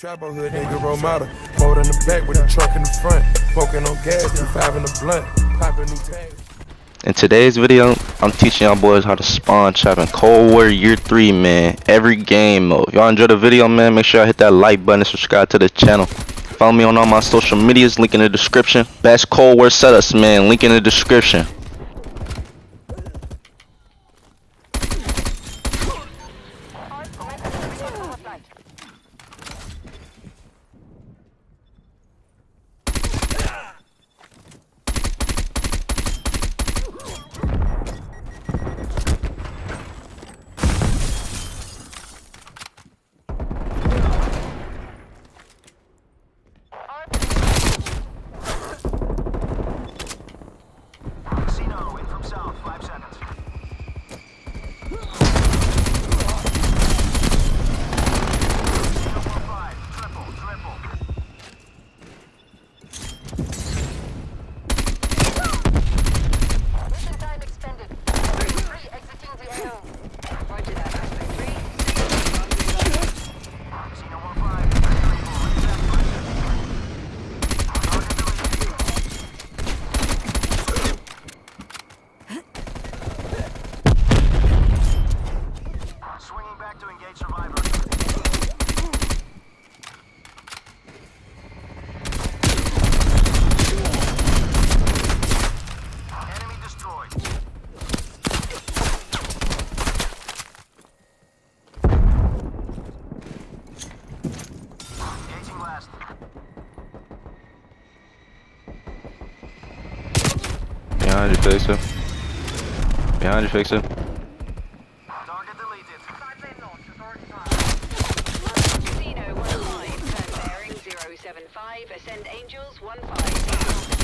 Trabo hood nigga role model. Boat in the back with a truck in the front. Smoking on gas and five in the blunt. Popping new tags. In today's video, I'm teaching y'all boys how to spawn trap in Cold War Year 3, man. Every game mode. Y'all enjoy the video, man. Make sure y'all hit that like button and subscribe to the channel. Follow me on all my social medias. Link in the description. Best Cold War setups, man. Link in the description. Behind you, fix it. Behind you, fix it. Target deleted. Casino 15, turn bearing 075, ascend angels 15.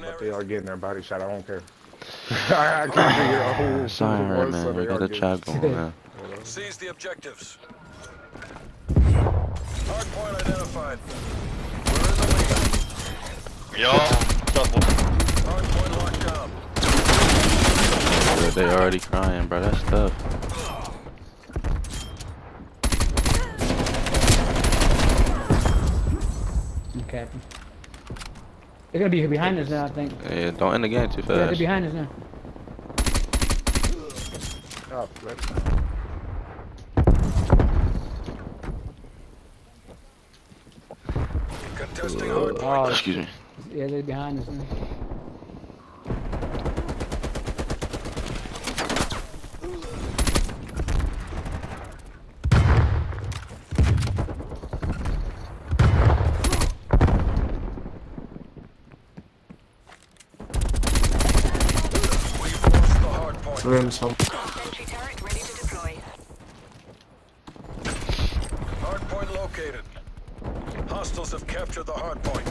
But they are getting their body shot. I don't care. I can't figure out who. Sorry, right, man. We got a trap going, man. Seize the objectives. Hard point identified. We're in the lead. Hard point locked up. They already crying, bro. That's tough. Okay. They're gonna be behind us now, I think. Yeah, don't end the game too fast. Yeah, they're behind us now. Oh, right. Oh, excuse me. Yeah, they're behind us now. Sentry turret ready to deploy. Hard point located. Hostiles have captured the hard point.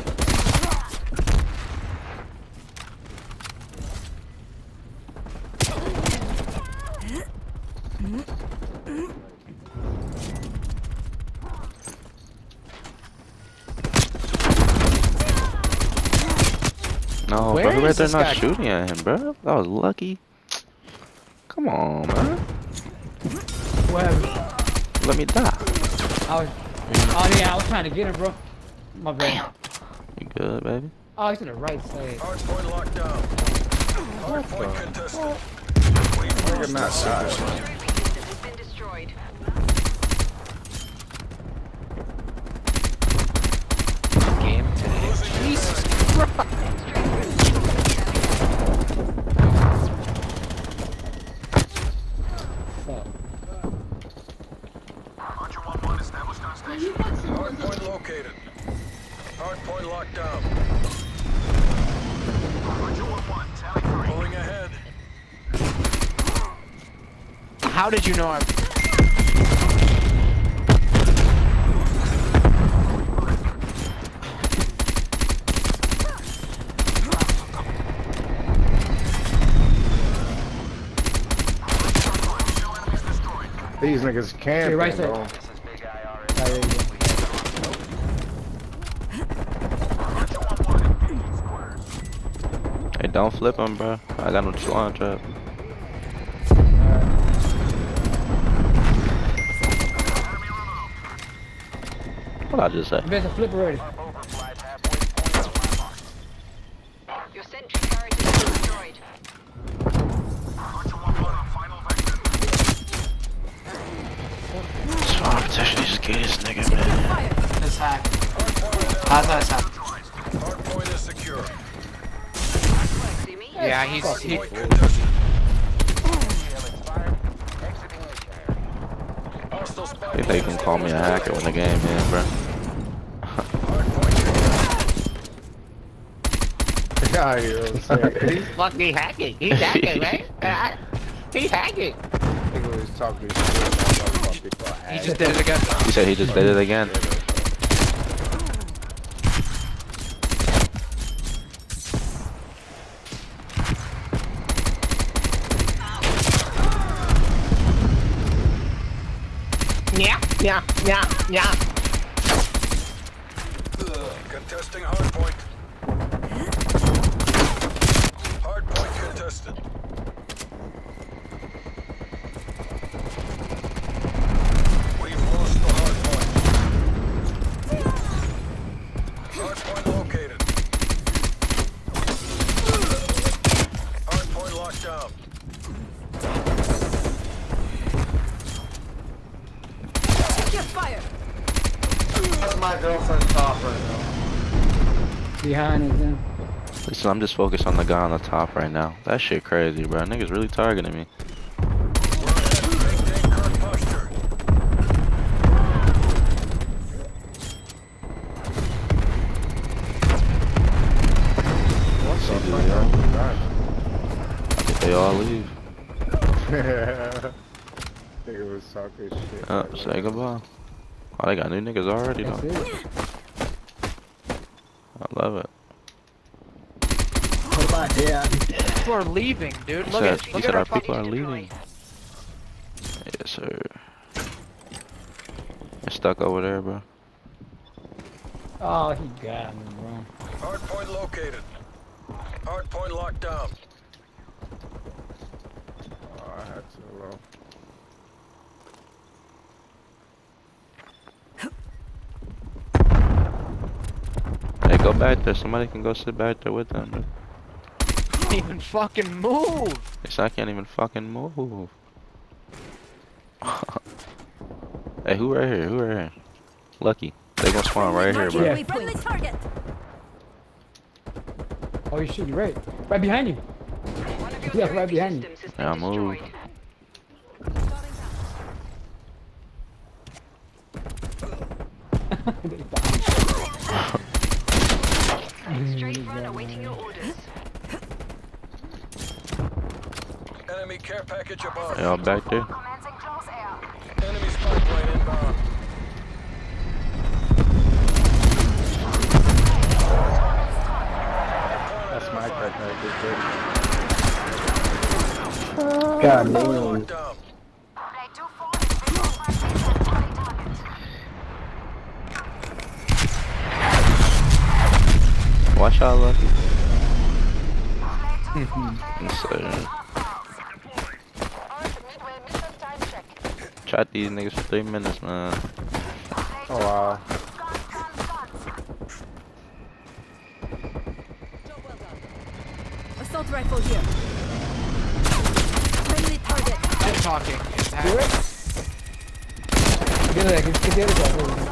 No, where is they're not shooting at him, bro. That was lucky. Come on, man. Whatever. Let me die. Oh yeah, I was trying to get him, bro. My bad. You good, baby? Oh, he's to the right side. Hard point locked down. Hard point contested. We're not shot. Has been destroyed. Game today. Jesus Christ. Hardpoint located. Hardpoint locked down. Roger 1-1, tally three. Pulling ahead. How did you know I... These niggas can't. Hey, right there. Hey, don't flip him, bro. I got no launch up. What I just say? You better flip already. Your sentry turret is destroyed. Competition is gay, this nigga, man. This hack. How's that sound? Hardpoint is secure. Yeah, he's I think they can call me a hacker when the game ends, bro. He's fucking hacking. He's hacking, right? He's hacking. I think he was talking to he just did it again. He said he just did it again. Yeah, yeah, yeah, yeah. Contesting hard point. Hard point contested. My girlfriend's top right now. Behind us then. Listen, I'm just focused on the guy on the top right now. That shit crazy, bro. Niggas really targeting me. What's up, yo? I think they all leave. Nigga was talking shit. Oh, right, say goodbye. Oh, they got new niggas already, though. I love it. Oh my damn. People are leaving, dude. Look at our people are leaving. Yes, sir. They're stuck over there, bro. Oh, he got me, bro. Hard point located. Hard point locked down. Oh, I had to roll. Go back there. Somebody can go sit back there with them. I can't even fucking move. Yes, I can't even fucking move. Hey, who right here? Who right here? Lucky. They gonna spawn right here, bro. Yeah. Oh, you should. You're right. Right behind you. Yeah, right behind you. Yeah, move. Straight run awaiting your orders. Enemy care package above. Yeah, I'm back there. Enemy spy plane inbound. That's my crack. God damn. Watch out, Lucky. Shot these niggas for 3 minutes, man. Oh, wow. Assault rifle here. Friendly target. I'm talking. Get it.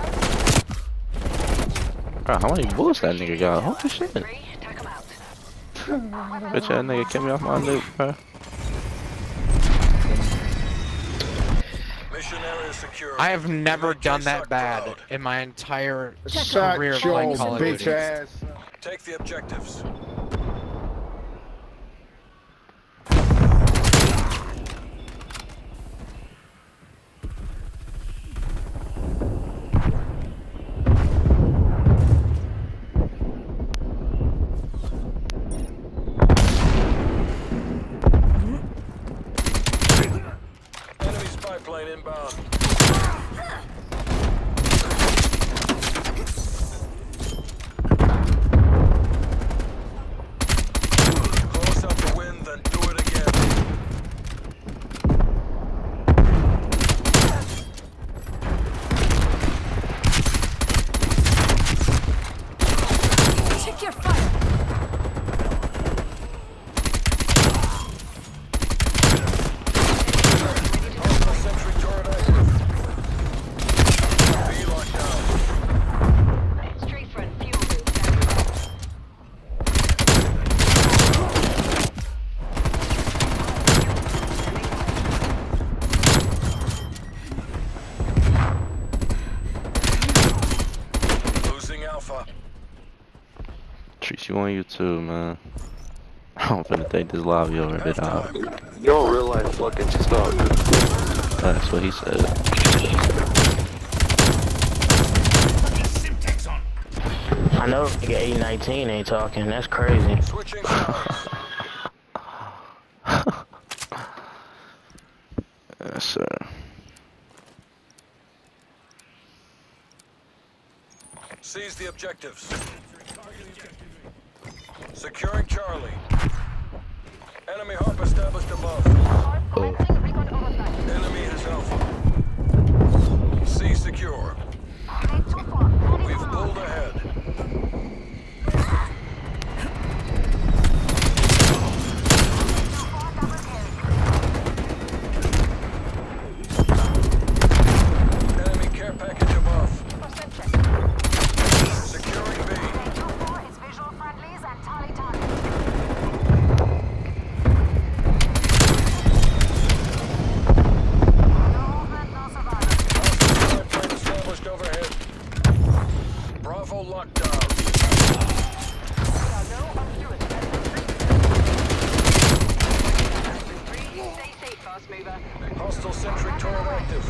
Bro, how many bullets that nigga got? Holy shit. Bitch, that nigga kept me off my loot, bro. I have never done that bad in my entire career of playing Call of Duty. Take the objectives. Inbound. Close up the wind, then do it again. Check your fire. You on YouTube, man. I'm finna take this lobby over a bit out. You don't realize fucking stuff. That's what he said. I know nigga 819 ain't talking, that's crazy. Yes, sir. Seize the objectives. Securing Charlie. Enemy HARP established above. Enemy is Alpha. C secure. We've pulled ahead. Hostile sentry turret active.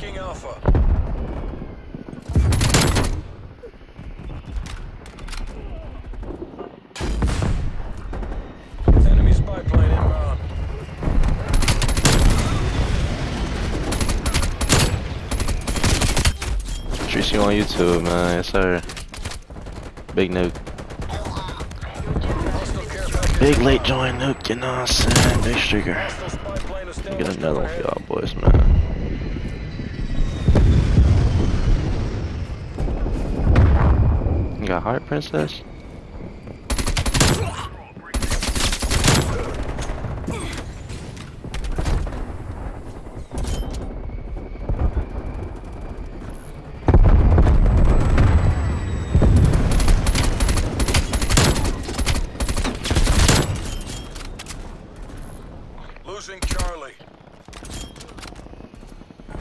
Taking Alpha. Enemy spy plane inbound. Tracing on YouTube, man. Yes, sir. Big nuke. Big late join nuke, you know what I'm saying? Big streaker. Get another one for y'all boys, man. You got heart, princess? Losing Charlie. The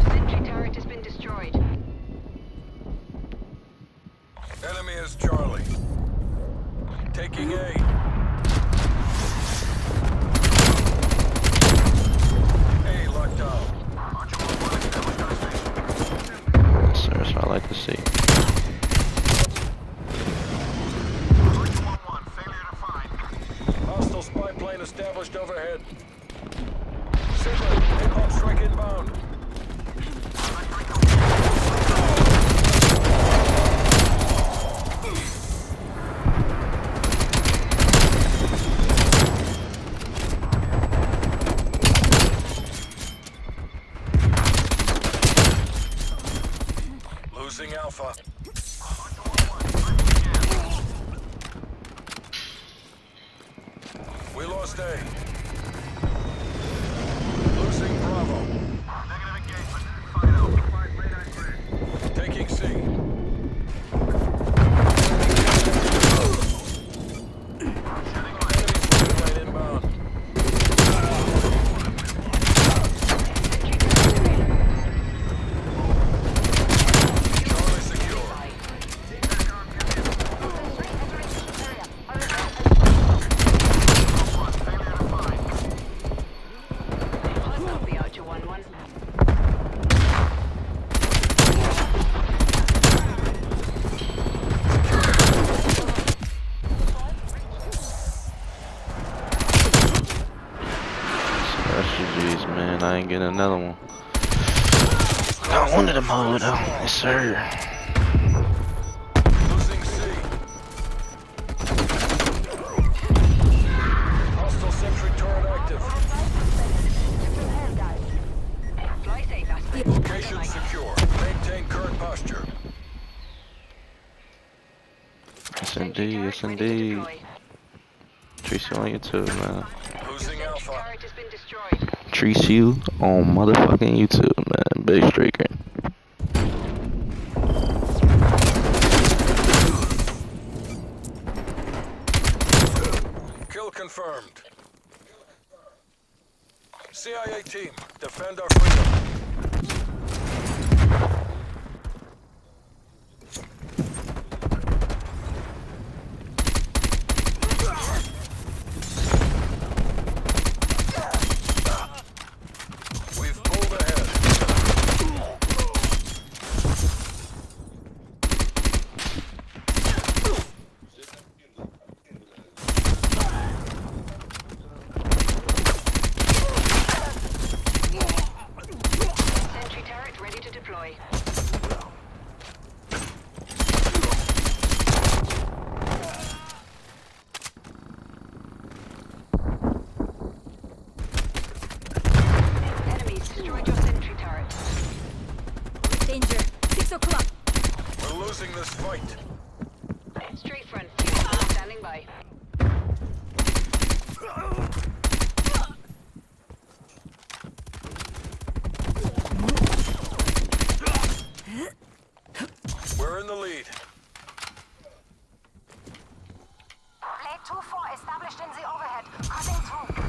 sentry turret has been destroyed. Enemy is Charlie. Taking A. A locked out. Sir, that's what I like to see. Hostile spy plane established overhead. Sigma, hip-hop strike inbound. Losing Alpha. We lost A. Losing Bravo. Negative engagement. Find out. Taking C. Enemy inbound. Jeez, man, I ain't getting another one. I wanted a mode, though. Yes, sir. Losing C. Hostile sentry turret active. Location secure. Maintain current posture. Yes, indeed. Yes, indeed. Tracy on YouTube, man. Losing Alpha. Treat you on motherfucking YouTube, man. Big streaker. Kill confirmed. CIA team, defend our freedom. We're losing this fight. Straight front, standing by. We're in the lead. Blade 2-4 established in the overhead. Cutting through.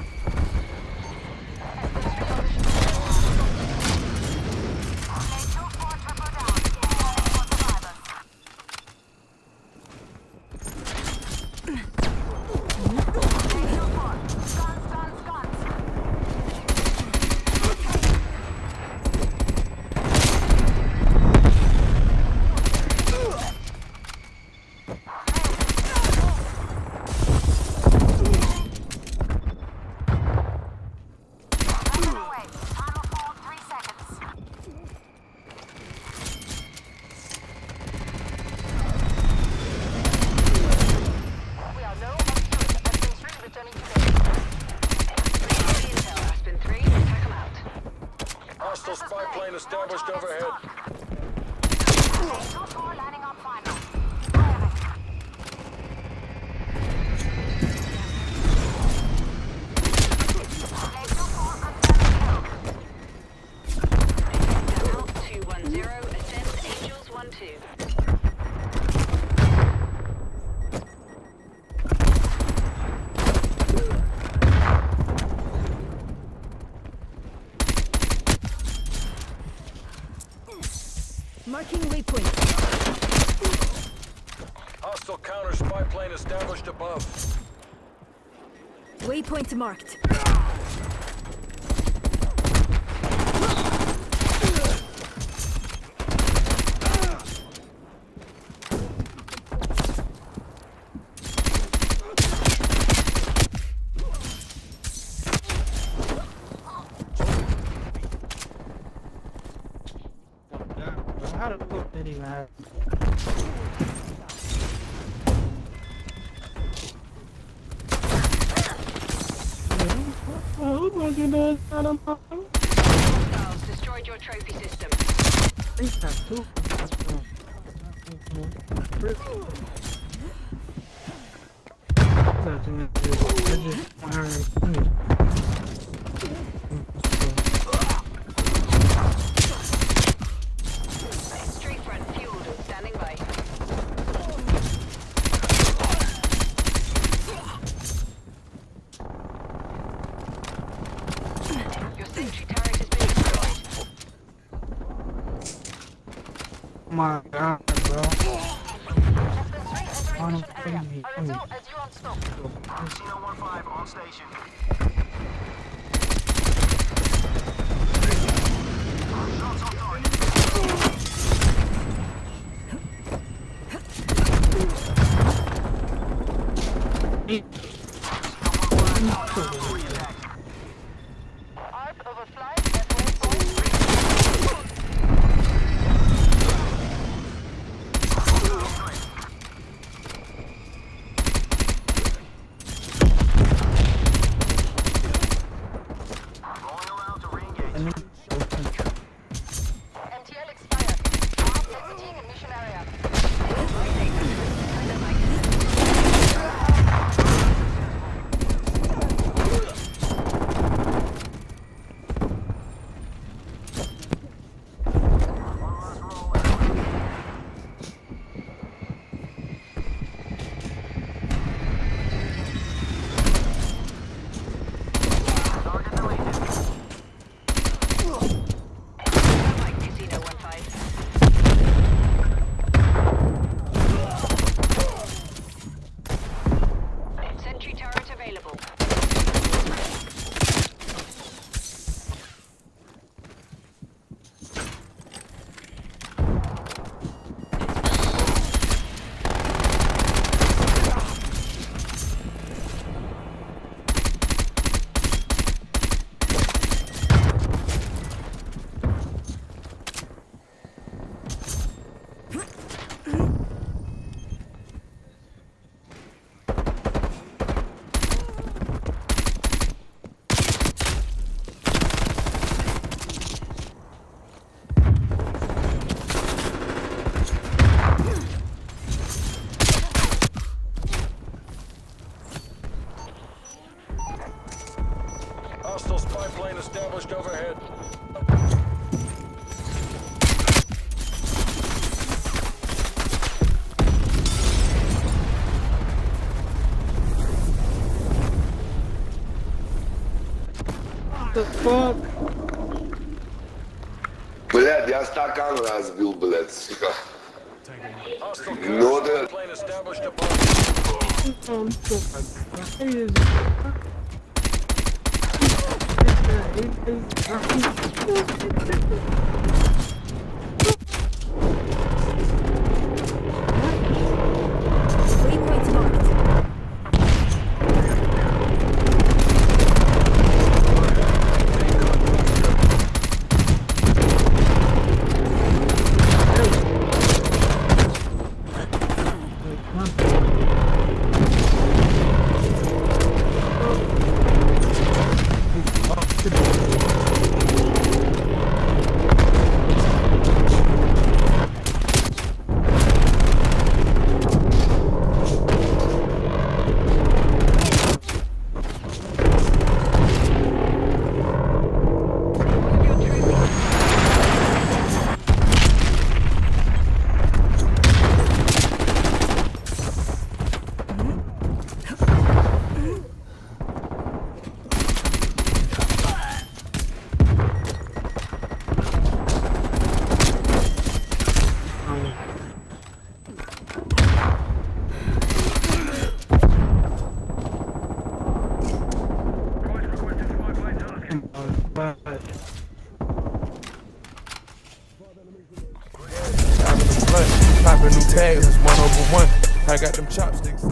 Hostile spy plane established overhead. Marking waypoint. Hostile counter spy plane established above. Waypoint marked. How the fuck did he have? Who fucking does that? Hostiles destroyed your trophy system. These are two. My God, bro. On station. Hostile spy plane established overhead. What the fuck? Блядь, я стакан разбил, блядь, сука. No, the plane established above. It is not. But I've been new tags, 1/1. I got them chopsticks.